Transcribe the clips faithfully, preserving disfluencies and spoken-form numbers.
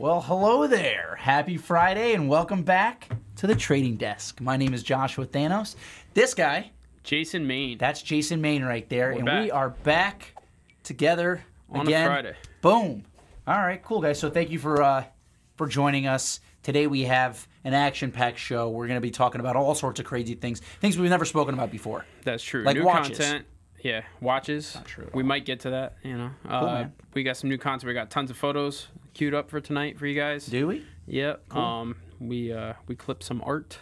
Well, hello there. Happy Friday and welcome back to the Trading Desk. My name is Joshua Thanos. This guy, Jason Mane. That's Jason Mane right there. We're and back. we are back together on again. a Friday. Boom. All right, cool guys. So thank you for uh, for joining us. Today we have an action-packed show. We're going to be talking about all sorts of crazy things, things we've never spoken about before. That's true. Like new watches. Content. Yeah, watches. Not true at all. We might get to that, you know. Cool, uh, man. We got some new content. We got tons of photos queued up for tonight for you guys. Do we? Yep. Cool. Um, we uh, we clipped some art,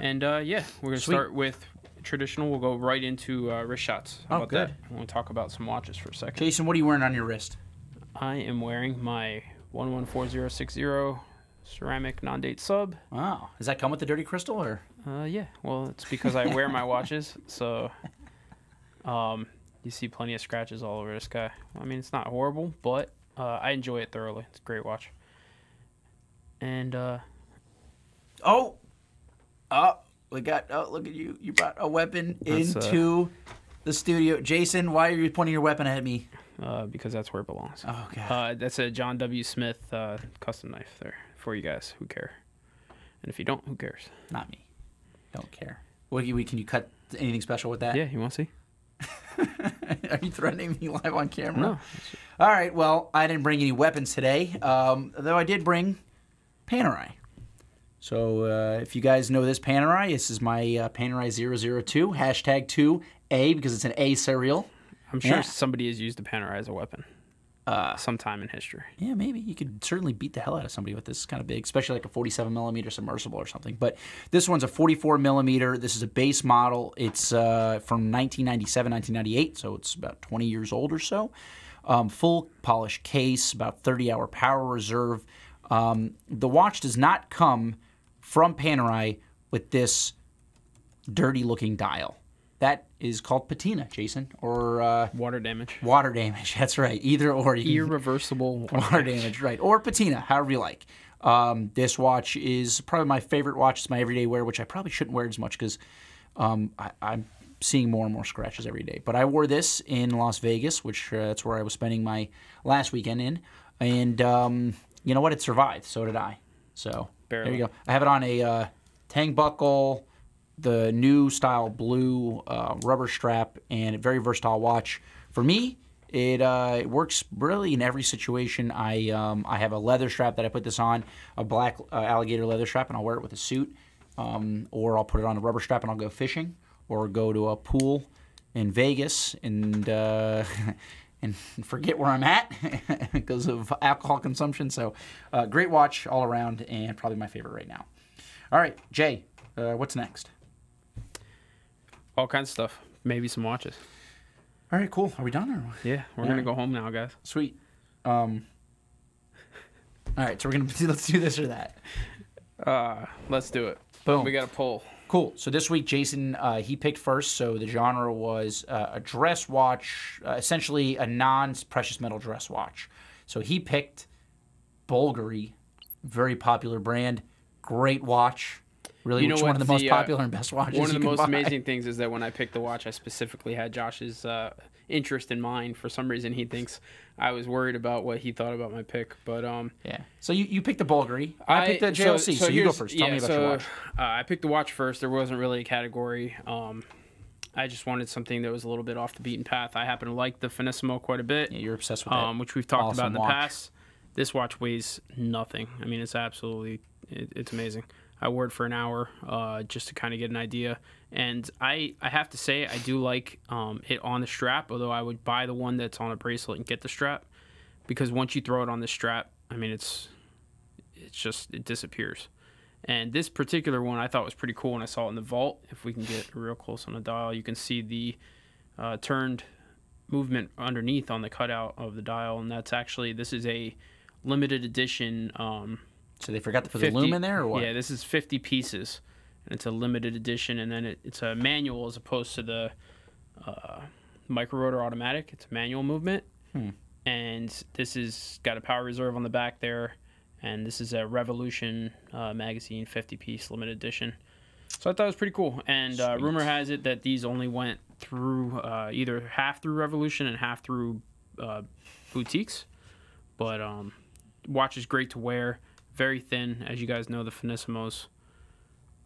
and uh, yeah, we're gonna Sweet. start with traditional. We'll go right into uh, wrist shots. How oh, about good. that? I want to talk about some watches for a second. Jason, what are you wearing on your wrist? I am wearing my one one four zero six zero ceramic non-date sub. Wow, does that come with the dirty crystal or? Uh, yeah. Well, it's because I wear my watches, so. Um, you see plenty of scratches all over this guy. I mean, it's not horrible, but uh, I enjoy it thoroughly. It's a great watch. And uh, oh, oh, we got. Oh, look at you! You brought a weapon into uh, the studio, Jason. Why are you pointing your weapon at me? Uh, because that's where it belongs. Oh God. Uh, that's a John W. Smith uh, custom knife there for you guys who care. And if you don't, who cares? Not me. Don't care. What can you, can you cut anything special with that? Yeah, you want to see? Are you threatening me live on camera? No. All right, well, I didn't bring any weapons today, um, though I did bring Panerai. So uh, if you guys know this Panerai, this is my uh, Panerai zero zero two, hashtag two A, because it's an A serial. I'm sure yeah. somebody has used the Panerai as a weapon uh, sometime in history. Yeah, maybe. You could certainly beat the hell out of somebody with this. It's kind of big, especially like a forty-seven millimeter submersible or something. But this one's a forty-four millimeter. This is a base model. It's uh, from nineteen ninety-seven, nineteen ninety-eight, so it's about twenty years old or so. Um, full polished case, about thirty hour power reserve. Um, the watch does not come from Panerai with this dirty looking dial. That is called patina, Jason, or uh, water damage. Water damage. That's right. Either or. Irreversible water, water damage. damage. Right. Or patina, however you like. Um, this watch is probably my favorite watch. It's my everyday wear, which I probably shouldn't wear as much because um, I'm seeing more and more scratches every day. But I wore this in Las Vegas, which uh, that's where I was spending my last weekend in, and um, you know what? It survived. So did I. So Barely. there you go. I have it on a uh, tang buckle. The new style blue uh, rubber strap, and a very versatile watch. For me, it, uh, it works really in every situation. I um, I have a leather strap that I put this on, a black uh, alligator leather strap, and I'll wear it with a suit. Um, or I'll put it on a rubber strap and I'll go fishing, or go to a pool in Vegas and uh, and forget where I'm at because of alcohol consumption. So uh, great watch all around, and probably my favorite right now. All right, Jay, uh, what's next? All kinds of stuff. Maybe some watches. All right, cool. Are we done? Or... Yeah, we're all gonna right. go home now, guys. Sweet. Um, all right, so we're gonna do, let's do this or that. Uh, let's do it. Boom. We got a poll. Cool. So this week, Jason uh, he picked first. So the genre was uh, a dress watch, uh, essentially a non-precious metal dress watch. So he picked Bulgari, very popular brand, great watch. Really, you know, which one of the most the, popular uh, and best watches. One of the most buy. amazing things is that when I picked the watch, I specifically had Josh's uh, interest in mind. For some reason, he thinks I was worried about what he thought about my pick. But um, yeah. So you, you picked the Bulgari. I, I picked the J L C. So, so, so you go first. Tell yeah, me about so, your watch. Uh, I picked the watch first. There wasn't really a category. Um, I just wanted something that was a little bit off the beaten path. I happen to like the Finissimo quite a bit. Yeah, you're obsessed with um, it. Which we've talked awesome about in the watch. past. This watch weighs nothing. I mean, it's absolutely it, it's amazing. I wore it for an hour uh, just to kind of get an idea. And I, I have to say, I do like um, it on the strap, although I would buy the one that's on a bracelet and get the strap, because once you throw it on the strap, I mean, it's it's just, it disappears. And this particular one I thought was pretty cool when I saw it in the vault. If we can get real close on the dial, you can see the uh, turned movement underneath on the cutout of the dial. And that's actually, this is a limited edition um So they forgot to put fifty, the lume in there, or what? Yeah, this is fifty pieces, and it's a limited edition. And then it, it's a manual as opposed to the uh, micro rotor automatic. It's a manual movement, hmm. and this is got a power reserve on the back there. And this is a Revolution uh, magazine fifty piece limited edition. So I thought it was pretty cool. And uh, rumor has it that these only went through uh, either half through Revolution and half through uh, boutiques, but um. watch is great to wear, very thin. As you guys know, the Finissimos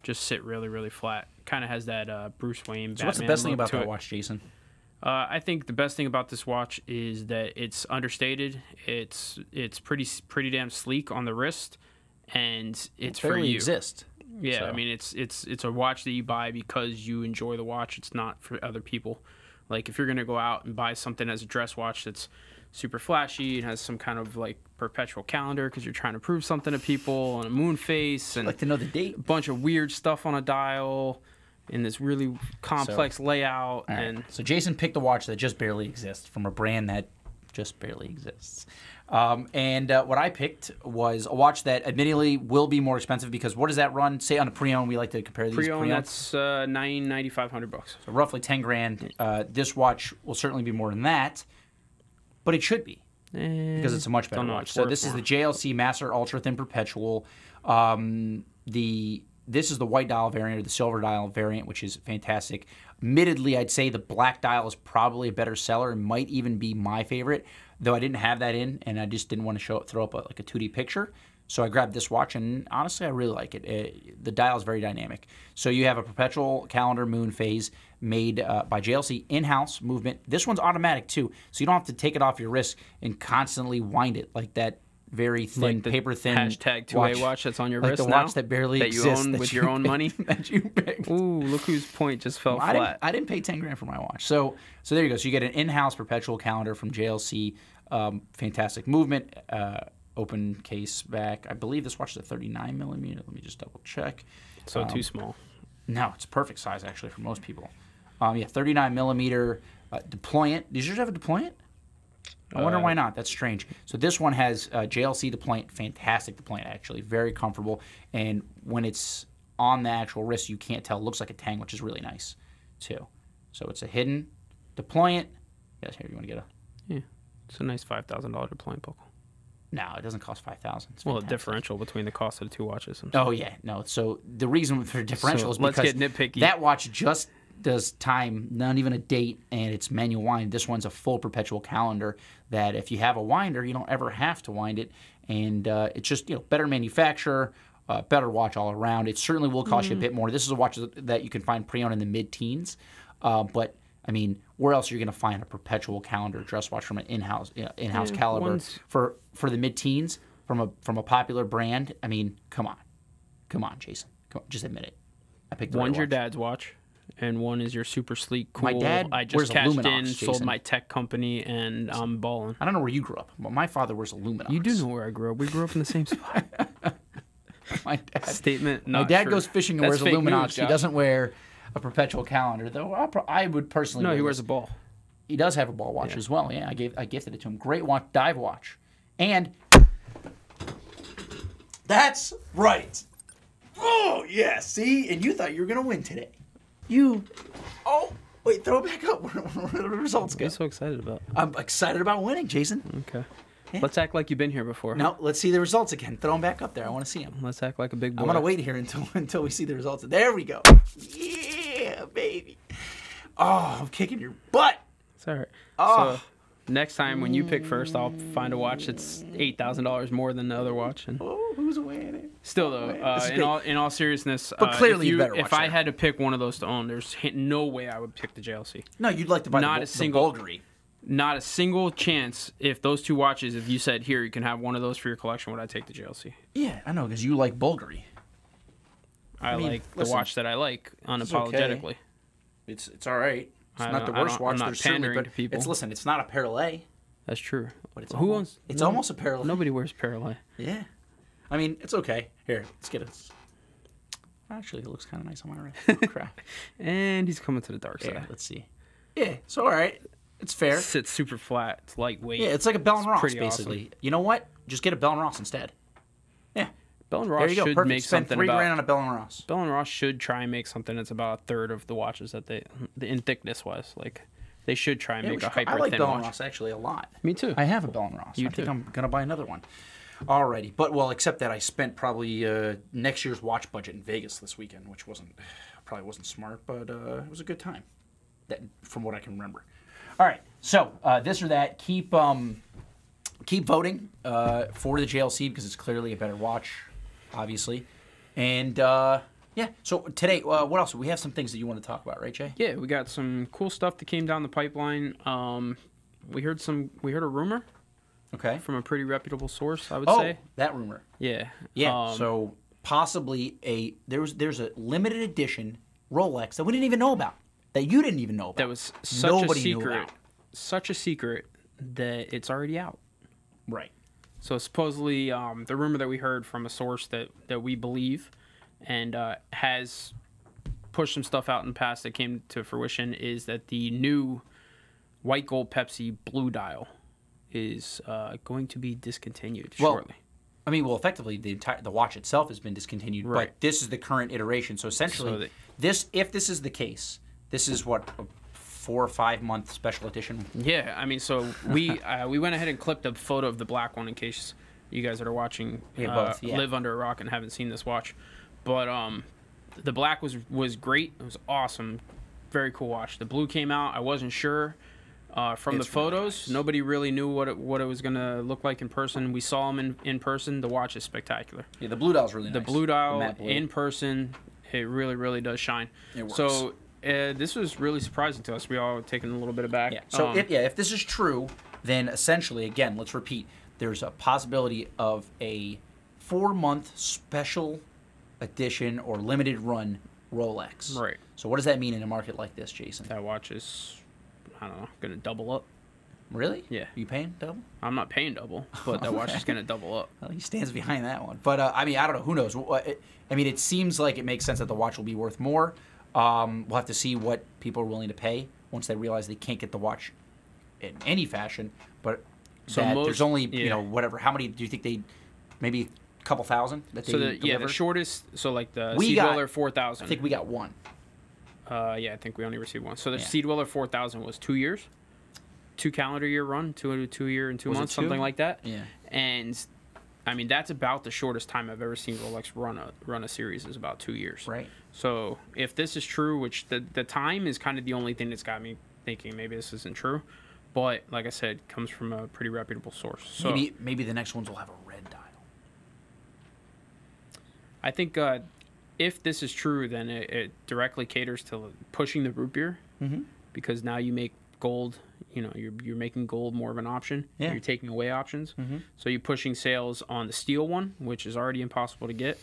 just sit really, really flat. Kind of has that uh, Bruce Wayne, so Batman. What's the best thing about that watch, Jason? Uh, I think the best thing about this watch is that it's understated. It's it's pretty pretty damn sleek on the wrist, and it's it for you. Exist. Yeah, so. I mean it's it's it's a watch that you buy because you enjoy the watch. It's not for other people. Like if you're gonna go out and buy something as a dress watch that's super flashy and has some kind of like perpetual calendar because you're trying to prove something to people, and a moon face, and I'd like to know the date, a bunch of weird stuff on a dial. In this really complex so, layout. Right. And so Jason picked a watch that just barely exists from a brand that just barely exists. Um, and uh, what I picked was a watch that admittedly will be more expensive because what does that run? Say on a pre-owned, we like to compare these. Pre-owned, pre that's uh, nine ninety-five, one hundred bucks. So roughly ten grand. Uh, this watch will certainly be more than that, but it should be eh, because it's a much better watch. So this more. is the J L C Master Ultra Thin Perpetual. Um, the... This is the white dial variant or the silver dial variant, which is fantastic. Admittedly, I'd say the black dial is probably a better seller and might even be my favorite, though I didn't have that in, and I just didn't want to show up, throw up a, like a two D picture. So I grabbed this watch, and honestly, I really like it. it the dial is very dynamic. So you have a perpetual calendar moon phase made uh, by J L C in-house movement. This one's automatic, too, so you don't have to take it off your wrist and constantly wind it like that. Very thin, like paper thin hashtag two A watch. watch that's on your like wrist the watch now, that barely that you exists, own that with you your own money that you picked. Ooh, look whose point just fell well, flat. I didn't, I didn't pay ten grand for my watch, so so there you go. So you get an in-house perpetual calendar from J L C, um, fantastic movement, uh, open case back. I believe this watch is a thirty-nine millimeter. Let me just double check. So um, too small. No, it's perfect size actually for most people. Um, yeah, thirty-nine millimeter uh, Deployant. Did you have a Deployant? I wonder uh, why not. That's strange. So this one has uh, J L C Deployant, fantastic Deployant actually, very comfortable. And when it's on the actual wrist, you can't tell. It looks like a tang, which is really nice too. So it's a hidden Deployant. Yes, here you want to get a. Yeah, it's a nice five thousand dollar Deployant buckle. No, it doesn't cost five thousand. Well, the differential between the cost of the two watches. I'm sorry. Oh yeah, no. So the reason for differential so is because let's get nitpicky. That watch just. Does time, not even a date, and it's manual wind. This one's a full perpetual calendar that if you have a winder, you don't ever have to wind it. And uh, it's just, you know, better manufacturer, uh, better watch all around. It certainly will cost mm-hmm. you a bit more. This is a watch that you can find pre-owned in the mid-teens. Uh, but, I mean, where else are you going to find a perpetual calendar dress watch from an in-house you know, in-house yeah, caliber one's... for for the mid-teens from a, from a popular brand? I mean, come on. Come on, Jason. Come on, just admit it. I picked the One's right your watch. dad's watch. And one is your super sleek, cool. My dad I just wears cashed a Luminox, in, Jason. Sold my tech company, and I'm um, balling. I don't know where you grew up, but my father wears a Luminox. You do know where I grew up. We grew up in the same spot. my dad, Statement not My dad true. goes fishing and That's wears a Luminox. News, he doesn't wear a perpetual calendar, though. I, pro I would personally. No, he wears this. a ball. He does have a ball watch yeah. as well. Yeah, I gave, I gifted it to him. Great watch, dive watch, and that's right. Oh yeah, see, and you thought you were gonna win today. You, oh, wait, throw it back up. What are the results go? What are you so excited about? I'm excited about winning, Jason. Okay. Yeah. Let's act like you've been here before. No, let's see the results again. Throw them back up there. I want to see them. Let's act like a big boy. I'm going to wait here until until we see the results. There we go. Yeah, baby. Oh, I'm kicking your butt. It's all right. Oh. So next time when you pick first, I'll find a watch that's eight thousand dollars more than the other watch. And oh, who's winning? Still though, uh, in all in all seriousness, but uh, clearly if, you, you if I that. had to pick one of those to own, there's no way I would pick the J L C. No, you'd like to buy not the, a single, the Bulgari. Not a single chance. If those two watches, if you said here you can have one of those for your collection, would I take the J L C? Yeah, I know because you like Bulgari. I, I mean, like listen, the watch that I like unapologetically. Okay. It's it's all right. It's I not the worst watch. I'm not pandering but to people. It's listen. It's not a Panerai. That's true. But it's who almost, owns? It's no, almost a Panerai. Nobody wears Panerai. Yeah. I mean, it's okay. Here, let's get it. Actually, it looks kind of nice on my wrist. Oh, crap. And he's coming to the dark side. Yeah, let's see. Yeah, it's all right. It's fair. It sits super flat. It's lightweight. Yeah, it's like a Bell and Ross, basically. Awesome. You know what? Just get a Bell and Ross instead. Yeah. Bell and Ross there you go. should Perfect. make Spend something three about... grand on a Bell and Ross. Bell and Ross should try and make something that's about a third of the watches that they... in thickness-wise, like... They should try and yeah, make a hyper-thin watch. I like Bell and Ross, actually, a lot. Me too. I have a Bell and Ross. You I too. think I'm going to buy another one. Alrighty, but well, except that I spent probably uh, next year's watch budget in Vegas this weekend, which wasn't probably wasn't smart, but uh, it was a good time, that, from what I can remember. All right, so uh, this or that. Keep um, keep voting uh, for the J L C because it's clearly a better watch, obviously. And uh, yeah, so today, uh, what else? We have some things that you want to talk about, right, Jay? Yeah, we got some cool stuff that came down the pipeline. Um, we heard some. We heard a rumor. Okay. From a pretty reputable source, I would oh, say. Oh, that rumor. Yeah. Yeah. Um, so possibly a there was there's a limited edition Rolex that we didn't even know about, that you didn't even know about. That was such Nobody a secret. Knew about. Such a secret that it's already out. Right. So supposedly um, the rumor that we heard from a source that, that we believe and uh, has pushed some stuff out in the past that came to fruition is that the new white gold Pepsi blue dial is uh, going to be discontinued well, shortly. I mean, well, effectively, the entire the watch itself has been discontinued, right. But this is the current iteration. So essentially, so the, this if this is the case, this is what, a four or five month special edition. Yeah, I mean, so we uh, we went ahead and clipped a photo of the black one in case you guys that are watching uh, yeah, both, yeah. live under a rock and haven't seen this watch. But um, the black was was great. It was awesome, very cool watch. The blue came out. I wasn't sure. Uh, from it's the photos, really nice. Nobody really knew what it, what it was going to look like in person. We saw them in, in person. The watch is spectacular. Yeah, the blue dial's really nice. The blue dial the blue. in person, it really, really does shine. It works. So uh, this was really surprising to us. We all were taken a little bit aback. Yeah. So um, if, yeah, if this is true, then essentially, again, let's repeat, there's a possibility of a four-month special edition or limited run Rolex. Right. So what does that mean in a market like this, Jason? That watch is... I don't know, gonna double up. Really? Yeah. Are you paying double? I'm not paying double, but that watch is gonna double up. Well, he stands behind that one. But uh, I mean, I don't know. Who knows? I mean, it seems like it makes sense that the watch will be worth more. Um, we'll have to see what people are willing to pay once they realize they can't get the watch in any fashion. But so that most, there's only yeah. you know whatever. How many do you think they? Maybe a couple thousand that they so the, delivered? Yeah, the shortest. So like the Sea Dweller four thousand. I think we got one. Uh, yeah, I think we only received one. So the yeah. Sea Dweller four thousand was two years, two calendar year run, two, two year and two was months, two? something like that. Yeah. And, I mean, that's about the shortest time I've ever seen Rolex run a run a series is about two years. Right. So if this is true, which the, the time is kind of the only thing that's got me thinking maybe this isn't true. But, like I said, it comes from a pretty reputable source. So maybe, maybe the next ones will have a red dial. I think... Uh, If this is true, then it, it directly caters to pushing the root beer, mm-hmm. because now you make gold. You know, you're you're making gold more of an option. Yeah. You're taking away options, mm-hmm. so you're pushing sales on the steel one, which is already impossible to get.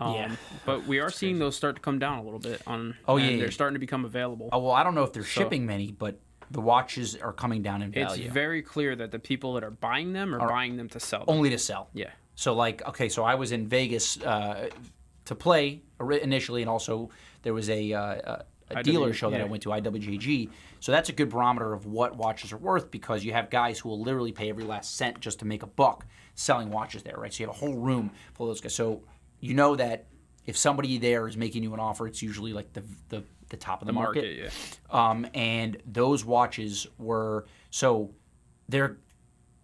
Um, yeah. But we are That's seeing crazy. those start to come down a little bit. On oh yeah, they're yeah. starting to become available. Oh well, I don't know if they're so, shipping many, but the watches are coming down in value. It's very clear that the people that are buying them are, are buying them to sell. Them. Only to sell. Yeah. So like, okay, so I was in Vegas. Uh, to play initially, and also there was a, uh, a dealer show that yeah. I went to, I W J G. So that's a good barometer of what watches are worth, because you have guys who will literally pay every last cent just to make a buck selling watches there, right? So you have a whole room full of those guys. So you know that if somebody there is making you an offer, it's usually like the the, the top of the, the market. market yeah. um, and those watches were so they're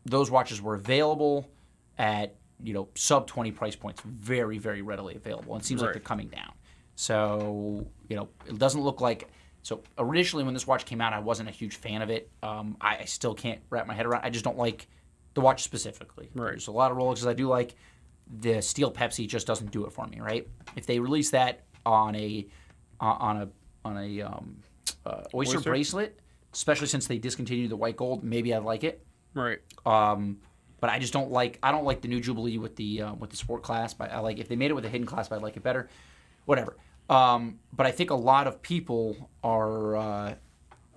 those watches were available at, you know, sub twenty price points, very, very readily available. And it seems right. like they're coming down. So, you know, it doesn't look like... So, originally when this watch came out, I wasn't a huge fan of it. Um, I, I still can't wrap my head around. I just don't like the watch specifically. Right. There's a lot of Rolexes I do like. The steel Pepsi just doesn't do it for me, right? If they release that on a uh, on a, on a um, uh, oyster, oyster bracelet, especially since they discontinued the white gold, maybe I'd like it. Right. Um... But I just don't like I don't like the new Jubilee with the uh, with the sport class. But I like if they made it with a hidden clasp, I'd like it better. Whatever. Um, but I think a lot of people are uh,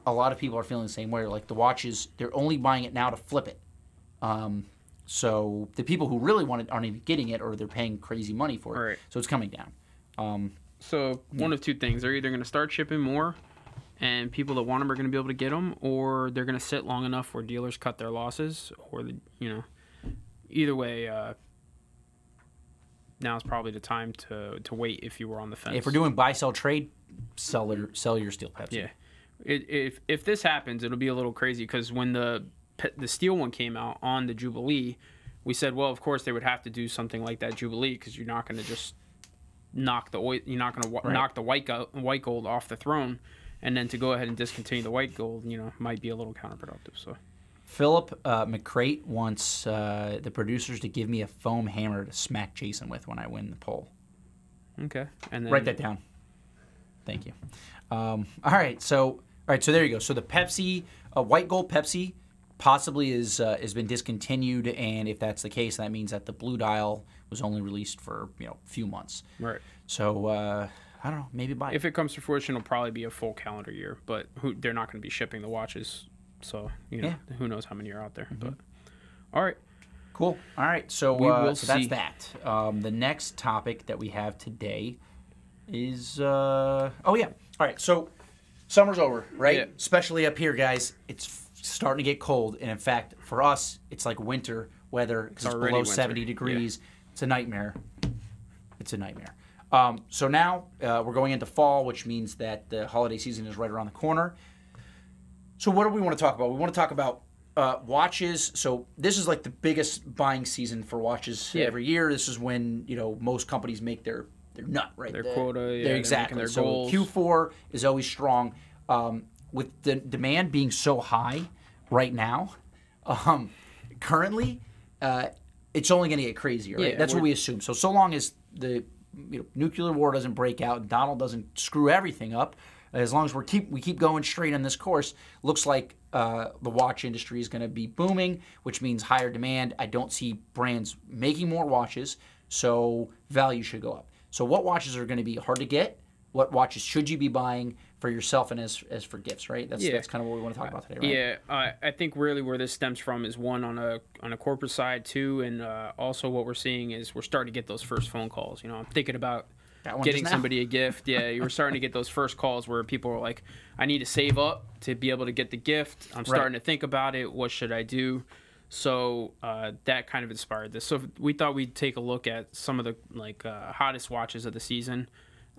a lot of people are feeling the same way. Like the watches, they're only buying it now to flip it. Um, so the people who really want it aren't even getting it, or they're paying crazy money for it. Right. So it's coming down. Um, so one yeah. of two things: they're either going to start shipping more, and people that want them are going to be able to get them, or they're going to sit long enough where dealers cut their losses, or the, you know, either way, uh, now is probably the time to to wait if you were on the fence. If we're doing buy, sell, trade, sell your sell your steel Pepsi. Yeah, it, if if this happens, it'll be a little crazy because when the the steel one came out on the Jubilee, we said, well, of course they would have to do something like that Jubilee because you're not going to just knock the you're not going right. to knock the white white gold off the throne. And then to go ahead and discontinue the white gold, you know, might be a little counterproductive. So, Philip uh, McCrate wants uh, the producers to give me a foam hammer to smack Jason with when I win the poll. Okay. And then... Write that down. Thank you. Um, all right. So all right. So there you go. So the Pepsi, uh, white gold Pepsi, possibly is uh, has been discontinued, and if that's the case, that means that the blue dial was only released for you know a few months. Right. So uh, I don't know. Maybe buy it. If it comes to fruition, it'll probably be a full calendar year. But who, they're not going to be shipping the watches, so you know yeah. who knows how many are out there. Mm-hmm. But all right. Cool. All right. So, uh, so that's that. Um, the next topic that we have today. Is, uh, oh yeah. All right, so summer's over, right? Yeah. Especially up here, guys. It's starting to get cold. And in fact, for us, it's like winter weather. It's, it's below winter. seventy degrees. Yeah. It's a nightmare. It's a nightmare. Um, so now uh, we're going into fall, which means that the holiday season is right around the corner. So what do we want to talk about? We want to talk about uh, watches. So this is like the biggest buying season for watches yeah. every year. This is when, you know, most companies make their... They're nut right there. Their quota, yeah. They're exactly. Their so goals. Q four is always strong. Um, with the demand being so high right now, um, currently, uh, it's only going to get crazier. Right? Yeah, that's what we assume. So so long as the you know, nuclear war doesn't break out, Donald doesn't screw everything up, as long as we keep we keep going straight on this course, looks like uh, the watch industry is going to be booming, which means higher demand. I don't see brands making more watches, so value should go up. So what watches are going to be hard to get? What watches should you be buying for yourself and as, as for gifts, right? That's, yeah. that's kind of what we want to talk about today, right? Yeah, uh, I think really where this stems from is one on a on a corporate side too, and uh, also what we're seeing is we're starting to get those first phone calls. You know, I'm thinking about getting somebody a gift. Yeah, you were starting to get those first calls where people are like, I need to save up to be able to get the gift. I'm starting right. to think about it. What should I do? So uh, that kind of inspired this. So we thought we'd take a look at some of the like uh, hottest watches of the season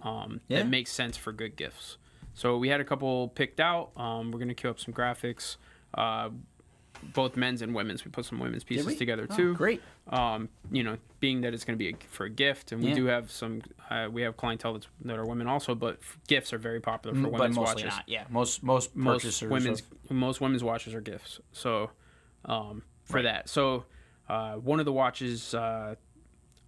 um, yeah. that make sense for good gifts. So we had a couple picked out. Um, we're going to queue up some graphics, uh, both men's and women's. We put some women's pieces together oh, too. Great. Um, you know, being that it's going to be a, for a gift, and yeah. we do have some. Uh, we have clientele that's, that are women also, but gifts are very popular for women's but mostly watches. Not. Yeah, most most purchasers most women's of... most women's watches are gifts. So. Um, For right. that, so uh, one of the watches, uh,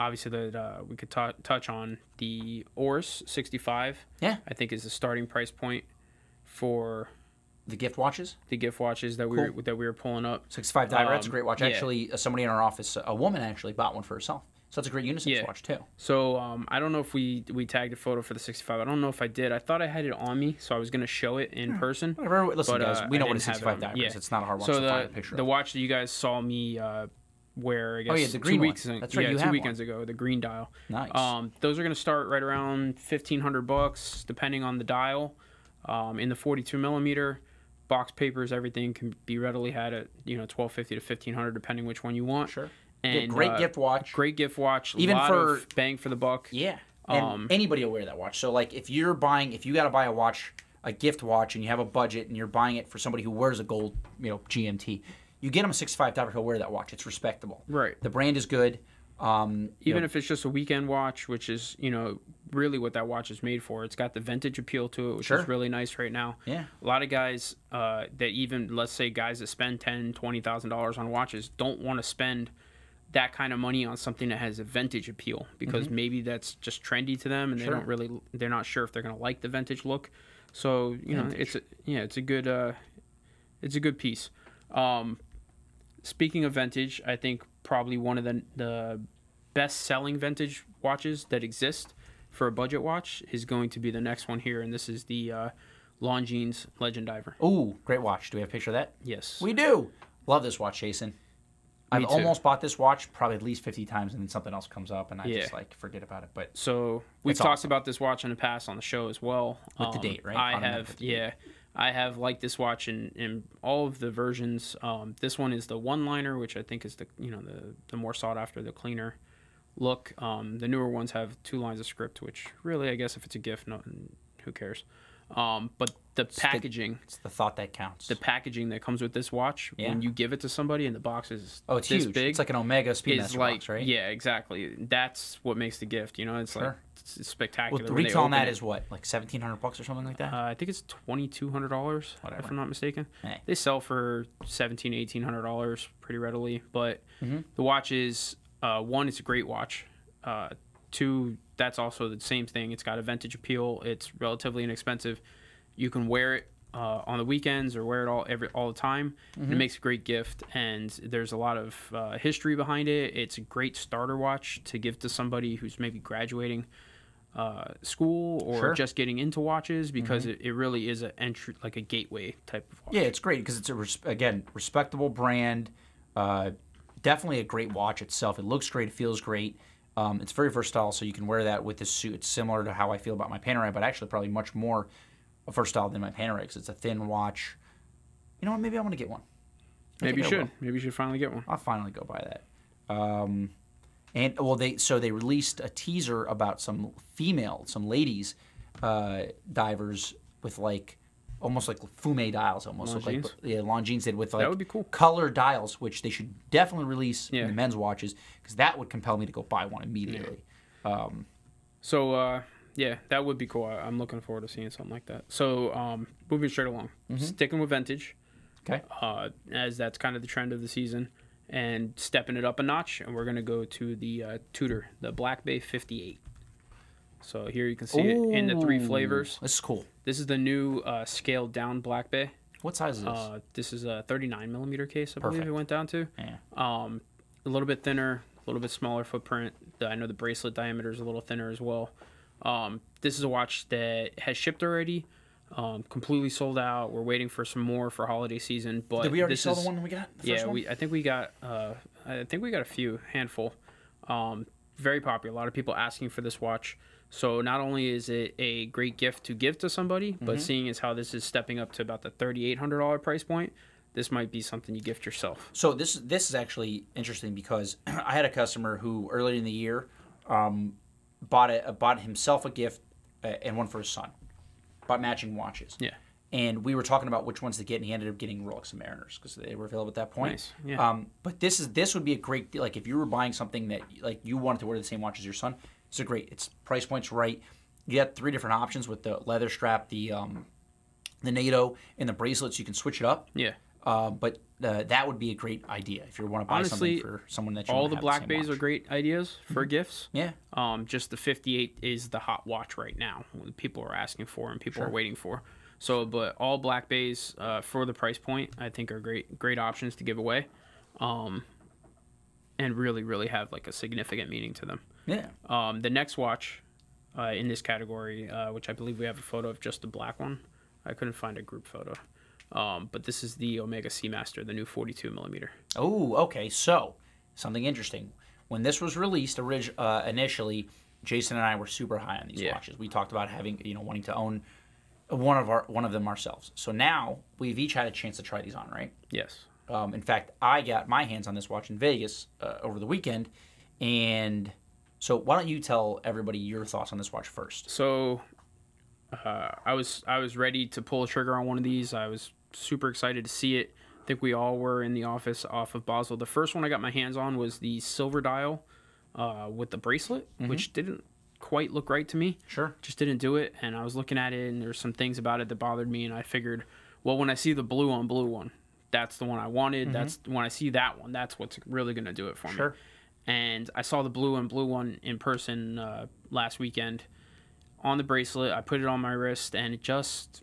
obviously that uh, we could touch on, the Oris sixty-five. Yeah, I think is the starting price point for the gift watches. The gift watches that cool. we were, that we were pulling up. sixty-five Diver. Um, that's a great watch. Yeah. Actually, uh, somebody in our office, a woman actually bought one for herself. So that's a great unisex yeah. watch too. So um, I don't know if we we tagged a photo for the sixty-five. I don't know if I did. I thought I had it on me, so I was going to show it in hmm. person. Whatever. Listen, but, guys, uh, we know what a sixty-five Diver yeah. is. It's not a hard watch so to the, find a picture. The of. watch that you guys saw me uh, wear, I guess, oh, yeah, the green two one. weeks. That's right, yeah, you two weekends one. ago. The green dial. Nice. Um, those are going to start right around fifteen hundred bucks, depending on the dial. Um, in the forty-two millimeter, box papers, everything can be readily had at you know twelve fifty to fifteen hundred, depending which one you want. Sure. And, yeah, great uh, gift watch. Great gift watch. Even lot for of bang for the buck. Yeah. And um, anybody will wear that watch. So like if you're buying, if you got to buy a watch, a gift watch, and you have a budget, and you're buying it for somebody who wears a gold, you know, G M T, you get them a sixty-five Diver. He'll wear that watch. It's respectable. Right. The brand is good. Um, Even know. if it's just a weekend watch, which is you know really what that watch is made for. It's got the vintage appeal to it, which sure. is really nice right now. Yeah. A lot of guys uh, that even let's say guys that spend ten, twenty thousand dollars on watches don't want to spend that kind of money on something that has a vintage appeal because mm-hmm. maybe that's just trendy to them and sure. they don't really they're not sure if they're going to like the vintage look. So you vintage. know it's a, yeah it's a good uh, it's a good piece. Um, speaking of vintage, I think probably one of the the best selling vintage watches that exist for a budget watch is going to be the next one here, and this is the uh, Longines Legend Diver. Oh, great watch! Do we have a picture of that? Yes, we do. Love this watch, Jason. I've almost bought this watch probably at least fifty times, and then something else comes up, and I yeah. just like forget about it. But so we've talked awesome. about this watch in the past on the show as well. With um, the date, right? I have, yeah, date. I have liked this watch in, in all of the versions. Um, this one is the one-liner, which I think is the you know the the more sought after, the cleaner look. Um, the newer ones have two lines of script, which really, I guess, if it's a gift, no, who cares? Um, but the packaging. It's the, it's the thought that counts. The packaging that comes with this watch, yeah. when you give it to somebody and the box is oh, it's this huge. Big. It's like an Omega Speedmaster like, box, right? Yeah, exactly. That's what makes the gift, you know? It's sure. like it's spectacular. Well, the retail on that it. is what? Like seventeen hundred bucks or something like that? Uh, I think it's twenty-two hundred dollars, if I'm not mistaken. Hey. They sell for seventeen hundred, eighteen hundred dollars pretty readily, but mm-hmm. the watch is, uh, one, it's a great watch. Uh, two, that's also the same thing. It's got a vintage appeal. It's relatively inexpensive. You can wear it uh, on the weekends or wear it all every all the time. Mm-hmm. And it makes a great gift, and there's a lot of uh, history behind it. It's a great starter watch to give to somebody who's maybe graduating uh, school or sure. just getting into watches, because mm-hmm. it, it really is a entry, like a gateway type of watch. Yeah, it's great because it's a res again respectable brand. Uh, definitely a great watch itself. It looks great. It feels great. Um, it's very versatile, so you can wear that with this suit. It's similar to how I feel about my Panerai, but actually probably much more versatile than my Panerai because it's a thin watch. You know what? Maybe I want to get one. I maybe you should. Will. Maybe you should finally get one. I'll finally go buy that. Um, and well, they so they released a teaser about some female, some ladies uh, divers with like almost like Fumé dials, almost Longines. Like yeah, Longines did with like that would be cool. color dials, which they should definitely release yeah. in the men's watches, because that would compel me to go buy one immediately. Yeah. Um, so uh, yeah, that would be cool. I, I'm looking forward to seeing something like that. So um, moving straight along, mm-hmm. sticking with vintage, okay, uh, as that's kind of the trend of the season, and stepping it up a notch, and we're gonna go to the uh, Tudor, the Black Bay fifty-eight. So here you can see Ooh, it in the three flavors. This is cool. This is the new uh, scaled down Black Bay. What size is this? Uh, this is a thirty-nine millimeter case, I Perfect. believe it went down to. Yeah. Um, a little bit thinner, a little bit smaller footprint. The, I know the bracelet diameter is a little thinner as well. Um, this is a watch that has shipped already, um, completely sold out. We're waiting for some more for holiday season. But did we already this sell is, the one we got? The yeah, first one? We, I think we got. Uh, I think we got a few handful. Um, very popular. A lot of people asking for this watch. So not only is it a great gift to give to somebody, but mm-hmm. seeing as how this is stepping up to about the thirty-eight hundred dollar price point, this might be something you gift yourself. So this this is actually interesting, because I had a customer who earlier in the year um, bought a, bought himself a gift uh, and one for his son, bought matching watches. Yeah. And we were talking about which ones to get, and he ended up getting Rolex and Mariners because they were available at that point. Nice. Yeah. Um, but this is this would be a great deal. Like if you were buying something that like you wanted to wear the same watch as your son. It's a great. It's price point's right. You got three different options with the leather strap, the um, the NATO, and the bracelets. You can switch it up. Yeah. Uh, but uh, that would be a great idea if you want to buy Honestly, something for someone that you all the Black Bays are great ideas for mm-hmm. gifts. Yeah. Um, just the fifty-eight is the hot watch right now. People are asking for and people sure. are waiting for. So, but all Black Bays uh, for the price point, I think, are great great options to give away, um, and really really have like a significant meaning to them. Yeah. Um, the next watch uh, in this category, uh, which I believe we have a photo of just the black one. I couldn't find a group photo. Um, but this is the Omega Seamaster, the new forty-two millimeter. Oh, okay. So, something interesting. When this was released uh, initially, Jason and I were super high on these yeah. watches. We talked about having, you know, wanting to own one of our one of them ourselves. So now we've each had a chance to try these on, right? Yes. Um, in fact, I got my hands on this watch in Vegas uh, over the weekend, and so why don't you tell everybody your thoughts on this watch first? So, uh, I was I was ready to pull the trigger on one of these. I was super excited to see it. I think we all were in the office off of Basel. The first one I got my hands on was the silver dial uh, with the bracelet, mm-hmm. which didn't quite look right to me. Sure, just didn't do it. And I was looking at it, and there's some things about it that bothered me. And I figured, well, when I see the blue on blue one, that's the one I wanted. Mm-hmm. That's when I see that one, that's what's really going to do it for sure. me. Sure. And I saw the blue and blue one in person uh, last weekend on the bracelet. I put it on my wrist, and it just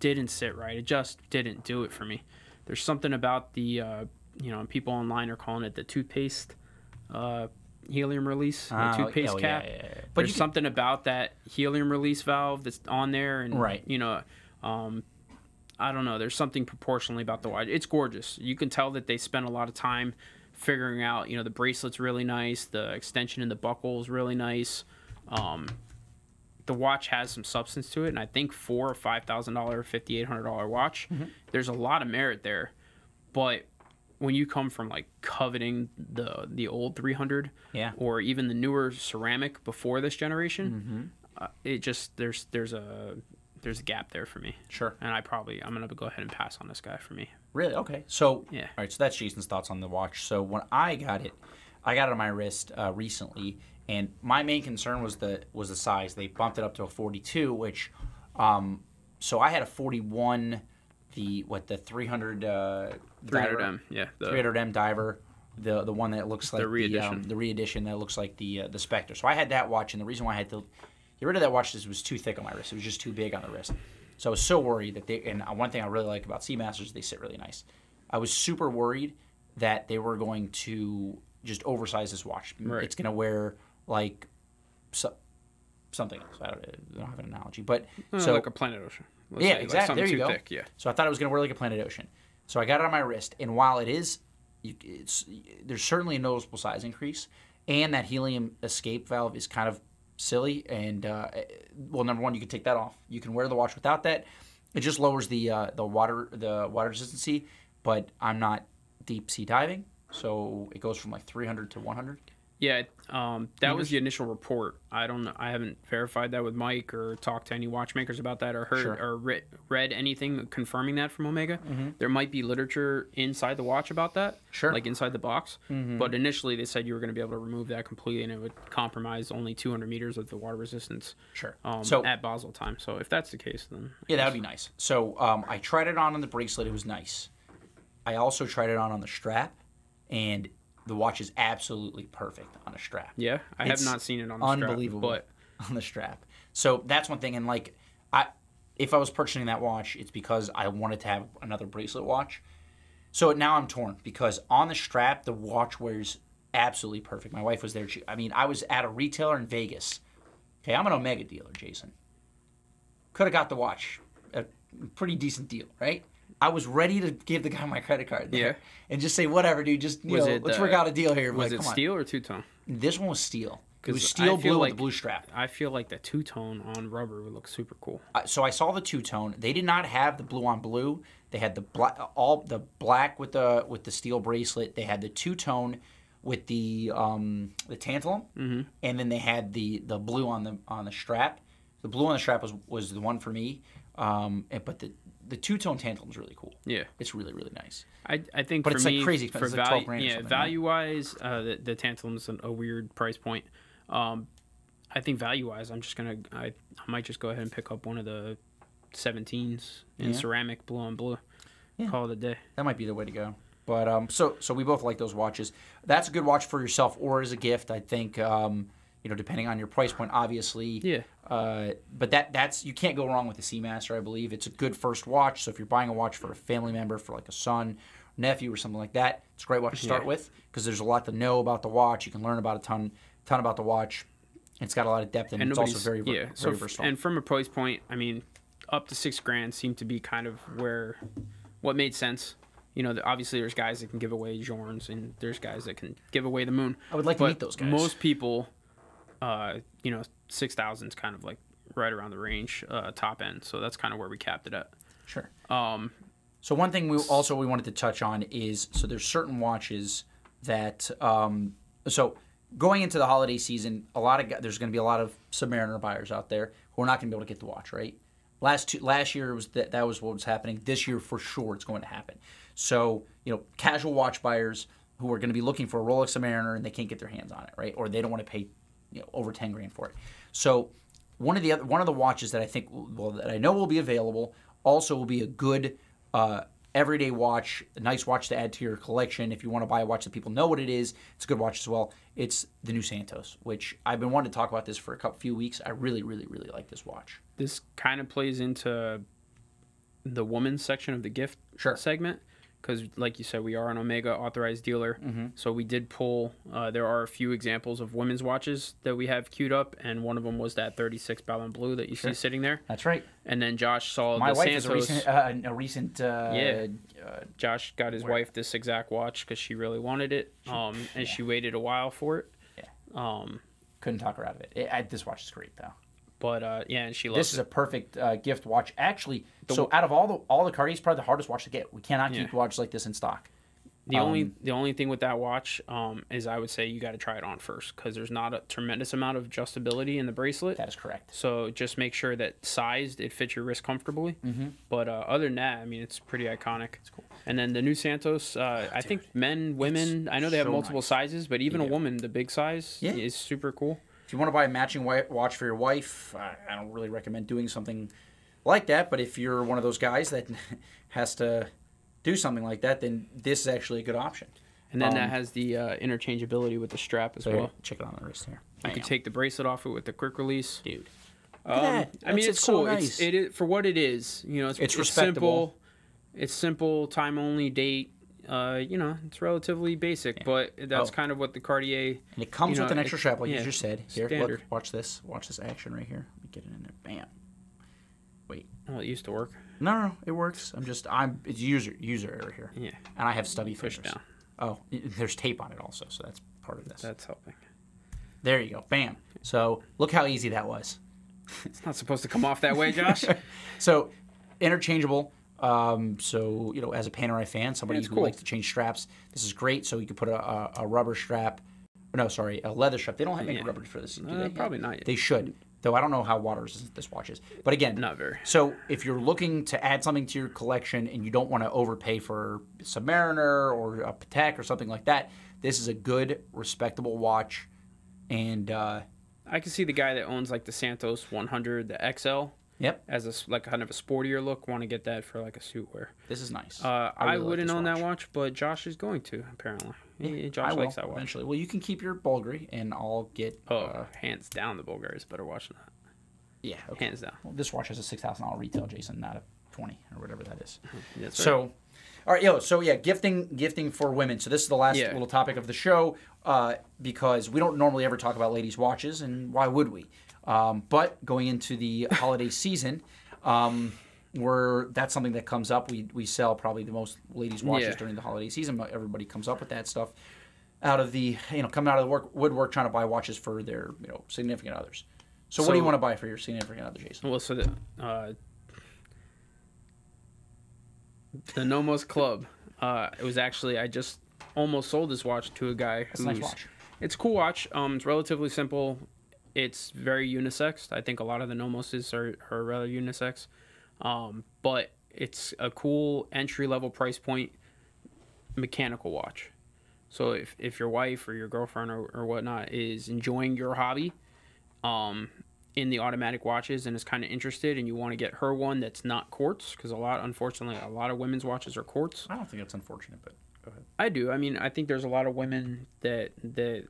didn't sit right. It just didn't do it for me. There's something about the, uh, you know, people online are calling it the toothpaste uh, helium release, uh, the toothpaste oh, cap. Yeah, yeah, yeah. But there's something about that helium release valve that's on there, and right. you know, um, I don't know. There's something proportionally about the watch. It's gorgeous. You can tell that they spent a lot of time figuring out, you know, the bracelet's really nice, the extension in the buckle is really nice. Um, the watch has some substance to it, and I think for a five thousand dollar, fifty eight hundred dollar watch, mm-hmm. there's a lot of merit there. But when you come from like coveting the the old three hundred, yeah, or even the newer ceramic before this generation, mm-hmm. uh, it just there's there's a there's a gap there for me. Sure. And I probably, I'm going to go ahead and pass on this guy for me. Really? Okay. So, yeah. All right. So that's Jason's thoughts on the watch. So when I got it, I got it on my wrist uh, recently, and my main concern was the was the size. They bumped it up to a forty-two, which, um, so I had a forty-one, the what the three hundred uh, diver, three hundred M, yeah, the three hundred M diver, the the one that looks like the re-edition, the, um, the re-edition that looks like the uh, the Spectre. So I had that watch, and the reason why I had to get rid of that watch is it was too thick on my wrist. It was just too big on the wrist. So I was so worried that they. And one thing I really like about Seamasters is they sit really nice. I was super worried that they were going to just oversize this watch. Right. It's going to wear like so, something else. I don't, I don't have an analogy, but no, so like a Planet Ocean. Let's yeah, say, exactly. Like there you go. Thick, yeah. So I thought it was going to wear like a Planet Ocean. So I got it on my wrist, and while it is, it's there's certainly a noticeable size increase, and that helium escape valve is kind of silly. And uh, well, number one, you can take that off. You can wear the watch without that. It just lowers the uh, the water the water resistance. But I'm not deep sea diving. So it goes from like three hundred to one hundred? Yeah, um, that meters? was the initial report. I don't know. I haven't verified that with Mike or talked to any watchmakers about that or heard sure. or re read anything confirming that from Omega. Mm-hmm. There might be literature inside the watch about that, sure. like inside the box. Mm-hmm. But initially they said you were going to be able to remove that completely, and it would compromise only two hundred meters of the water resistance sure. um, so, at Basel time. So if that's the case, then... I yeah, guess. that would be nice. So um, I tried it on on the bracelet. It was nice. I also tried it on on the strap. And the watch is absolutely perfect on a strap. Yeah, I it's have not seen it on the strap. Unbelievable but... on the strap. So that's one thing. And, like, I, if I was purchasing that watch, it's because I wanted to have another bracelet watch. So now I'm torn because on the strap, the watch wears absolutely perfect. My wife was there. She, I mean, I was at a retailer in Vegas. Okay, I'm an Omega dealer, Jason. Could have got the watch. A pretty decent deal, right? I was ready to give the guy my credit card there yeah. and just say, whatever, dude, just, you was know, it, let's uh, work out a deal here. Was like, it steel on. or two-tone? This one was steel. It was steel blue like, with a blue strap. I feel like the two-tone on rubber would look super cool. Uh, so I saw the two-tone. They did not have the blue on blue. They had the black, all the black with the with the steel bracelet. They had the two-tone with the um, the tantalum, mm-hmm. and then they had the the blue on the on the strap. The blue on the strap was was the one for me, um, and, but the The two-tone tantalum's really cool. Yeah. It's really, really nice. I, I think but for it's me, like crazy for it's like value, twelve grand yeah, value-wise, right? uh, the, the tantalum's an, a weird price point. Um, I think value-wise, I'm just going to, I might just go ahead and pick up one of the seventeens in yeah. ceramic, blue on blue. Yeah. Call it a day. That might be the way to go. But um, so so we both like those watches. That's a good watch for yourself or as a gift, I think. Um, you know, depending on your price point, obviously. Yeah. Uh, but that that's you can't go wrong with the Seamaster, I believe. It's a good first watch. So if you're buying a watch for a family member, for like a son, nephew, or something like that, it's a great watch to start yeah. with because there's a lot to know about the watch. You can learn about a ton, ton about the watch. It's got a lot of depth, and, and it's also very, yeah. very so versatile. And from a price point, I mean, up to six grand seemed to be kind of where what made sense. You know, obviously there's guys that can give away Jorns, and there's guys that can give away the moon. I would like but to meet those guys. Most people. Uh, you know, six thousand is kind of like right around the range, uh, top end. So that's kind of where we capped it at. Sure. Um, so one thing we also we wanted to touch on is, so there's certain watches that, um, so going into the holiday season, a lot of there's going to be a lot of Submariner buyers out there who are not going to be able to get the watch, right? Last two, last year was th that was what was happening. This year for sure it's going to happen. So, you know, casual watch buyers who are going to be looking for a Rolex Submariner and they can't get their hands on it, right? Or they don't want to pay You know, over ten grand for it. So one of the other, one of the watches that I think well that I know will be available also will be a good uh, everyday watch, a nice watch to add to your collection if you want to buy a watch that people know what it is. It's a good watch as well. It's the new Santos, which I've been wanting to talk about this for a couple few weeks. I really, really, really like this watch. This kind of plays into the woman's section of the gift sure. segment. Because, like you said, we are an Omega authorized dealer. Mm-hmm. So we did pull, uh, there are a few examples of women's watches that we have queued up. And one of them was that thirty-six Ballon Blue that you sure. see sitting there. That's right. And then Josh saw My the wife Santos. My wife is a recent... Uh, a recent uh, yeah. Uh, Josh got his where? wife this exact watch because she really wanted it. Um, and yeah. she waited a while for it. Yeah. Um, Couldn't talk her out of it. it I, this watch is great, though. But, uh, yeah, and she loves it. This is a perfect uh, gift watch. Actually, so out of all the all the Cartiers, probably the hardest watch to get. We cannot keep yeah. watches like this in stock. The um, only the only thing with that watch um, is I would say you got to try it on first, because there's not a tremendous amount of adjustability in the bracelet. That is correct. So just make sure that sized it fits your wrist comfortably. Mm-hmm. But uh, other than that, I mean, it's pretty iconic. It's cool. And then the new Santos, uh, I Dude, think men, women, I know they have so multiple nice. sizes, but even yeah. a woman, the big size yeah. is super cool. If you want to buy a matching watch for your wife, I, I don't really recommend doing something like that. But if you're one of those guys that has to do something like that, then this is actually a good option. And then um, that has the uh, interchangeability with the strap as so well. Check it on the wrist here. You Bam. can take the bracelet off it with the quick release. Dude. Um, that. I mean, it's, it's cool. So nice. It's, it is, for what it is, you know, it's, it's, it's respectable. Simple. It's simple, time only, date. Uh, you know, it's relatively basic, yeah. but that's oh. kind of what the Cartier... And it comes you know, with an extra strap, like yeah, you just said. Here, standard. Look, watch this. Watch this action right here. Let me get it in there. Bam. Wait. Well, it used to work. No, no, no, it works. I'm just, I'm, it's user user error here. Yeah. And I have stubby fingers. Push down. Oh, there's tape on it also, so that's part of this. That's helping. There you go. Bam. So look how easy that was. It's not supposed to come off that way, Josh. So interchangeable. Um, so, you know, as a Panerai fan, somebody yeah, who cool. likes to change straps, this is great. So you could put a, a, a rubber strap. No, sorry, a leather strap. They don't have any yeah. rubber for this. Do uh, they? Probably not yet. They should. Though I don't know how water-resistant this watch is. But again, not very. So if you're looking to add something to your collection and you don't want to overpay for Submariner or a Patek or something like that, this is a good, respectable watch. And uh, I can see the guy that owns like the Santos one hundred, the X L. Yep. As a like kind of a sportier look, want to get that for like a suit wear. This is nice. Uh, I, really I wouldn't like own watch. that watch, but Josh is going to apparently. Yeah, Josh I likes that watch. Eventually. Well, you can keep your Bulgari, and I'll get. Oh, uh, hands down, the Bulgari is a better watch than that. Yeah, okay. Hands down. Well, this watch has a six thousand dollar retail, Jason, not a twenty or whatever that is. That's right. So, all right, yo, so yeah, gifting, gifting for women. So this is the last yeah. little topic of the show, uh, because we don't normally ever talk about ladies' watches, and why would we? Um, but going into the holiday season, um, we're, that's something that comes up. We, we sell probably the most ladies' watches yeah. during the holiday season. Everybody comes up with that stuff out of the, you know, coming out of the work, woodwork trying to buy watches for their, you know, significant others. So, so what do you want to buy for your significant other, Jason? Well, so the, uh, the Nomos Club, uh, it was actually, I just almost sold this watch to a guy. That's a nice watch. It's a cool watch. Um, it's relatively simple. It's very unisex. I think a lot of the Nomoses are, are rather unisex. Um, but it's a cool entry-level price point mechanical watch. So if, if your wife or your girlfriend or, or whatnot is enjoying your hobby um, in the automatic watches and is kind of interested and you want to get her one that's not quartz, because a lot, unfortunately, a lot of women's watches are quartz. I don't think that's unfortunate, but go ahead. I do. I mean, I think there's a lot of women that that...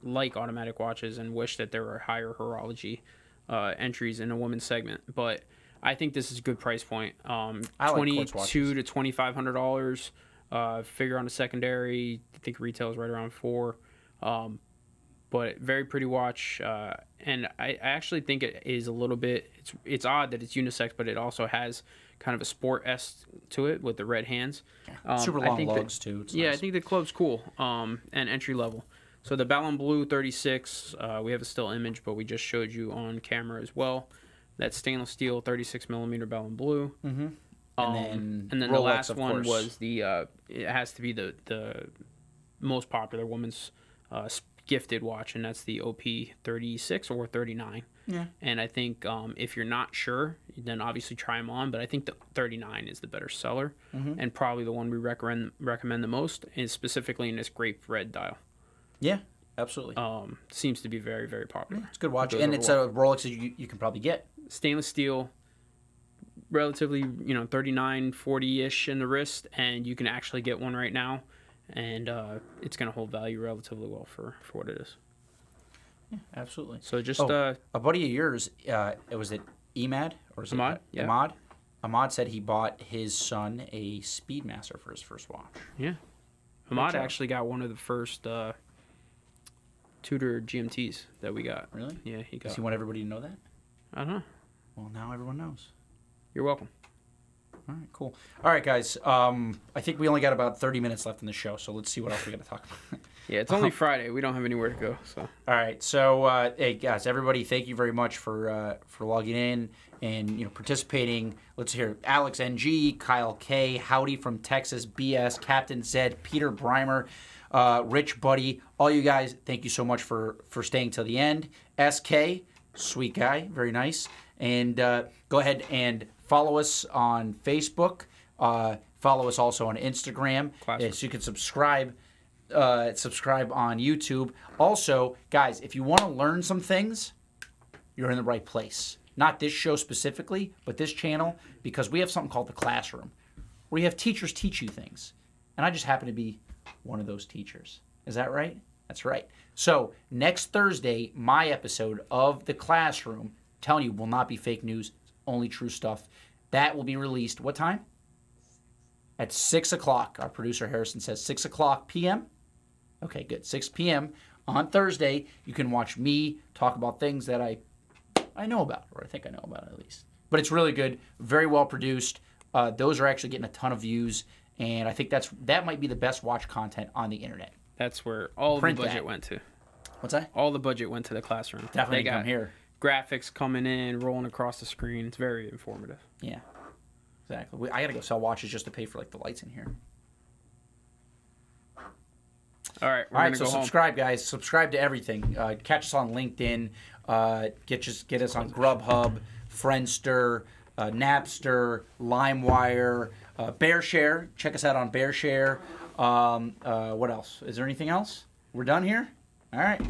like automatic watches and wish that there were higher horology uh, entries in a women's segment, but I think this is a good price point. Um, I twenty-two like to twenty-five hundred dollars. Uh, figure on a secondary. I think retail is right around four, um, but very pretty watch. Uh, and I, I actually think it is a little bit. It's it's odd that it's unisex, but it also has kind of a sport s to it with the red hands. Um, Super long I think lugs that, too. It's yeah, nice. I think the club's cool um, and entry level. So the Ballon Blue thirty-six, uh, we have a still image, but we just showed you on camera as well. That stainless steel thirty-six millimeter Ballon Blue. Mm-hmm. um, and then, and then Rolex, the last one was the, uh, it has to be the, the most popular woman's uh, gifted watch, and that's the O P thirty-six or thirty-nine. Yeah. And I think um, if you're not sure, then obviously try them on, but I think the thirty-nine is the better seller, mm-hmm. and probably the one we recommend, recommend the most, is specifically in this grape red dial. Yeah, absolutely. Um, seems to be very, very popular. Yeah, it's a good watch, and it's a Rolex that you, you can probably get. Stainless steel, relatively, you know, thirty-nine, forty-ish in the wrist, and you can actually get one right now, and uh, it's going to hold value relatively well for, for what it is. Yeah, absolutely. So just... Oh, uh, a buddy of yours, uh, was it Ahmad? Or is Ahmad, it, uh, yeah. Ahmad? Ahmad said he bought his son a Speedmaster for his first watch. Yeah. Ahmad actually got one of the first... Uh, Tudor G M Ts that we got. Really? Yeah, he got. Does he want everybody to know that? I don't know. Well, now everyone knows. You're welcome. All right, cool. All right, guys. Um, I think we only got about thirty minutes left in the show, so let's see what else we got to talk about. Yeah, it's only Friday. We don't have anywhere to go. So. All right. So, uh, hey, guys, everybody, thank you very much for uh, for logging in and you know participating. Let's hear Alex N G, Kyle K, Howdy from Texas, B S, Captain Zed, Peter Brimer, uh, Rich Buddy. All you guys, thank you so much for, for staying till the end. S K, sweet guy, very nice. And uh, go ahead and follow us on Facebook. Uh, follow us also on Instagram. Classic. So you can subscribe. Uh, subscribe on YouTube. Also, guys, if you want to learn some things, you're in the right place. Not this show specifically, but this channel, because we have something called the classroom, where you have teachers teach you things. And I just happen to be one of those teachers. Is that right? That's right. So next Thursday, my episode of the classroom, telling you, will not be fake news. Only true stuff. That will be released. What time? At six o'clock. Our producer Harrison says six o'clock p m Okay, good. six p m on Thursday, you can watch me talk about things that I I know about, or I think I know about at least. But it's really good. Very well produced. Uh, those are actually getting a ton of views, and I think that's that might be the best watch content on the internet. That's where all Print the budget that. went to. What's that? All the budget went to the classroom. Definitely come here. Graphics coming in, rolling across the screen. It's very informative. Yeah, exactly. We, I got to go sell watches just to pay for like the lights in here. All right. We're All right. So go subscribe, home. guys. Subscribe to everything. Uh, catch us on LinkedIn. Uh, get just get us on Grubhub, Friendster, uh, Napster, LimeWire, uh, BearShare. Check us out on BearShare. Um, uh, what else? Is there anything else? We're done here. All right.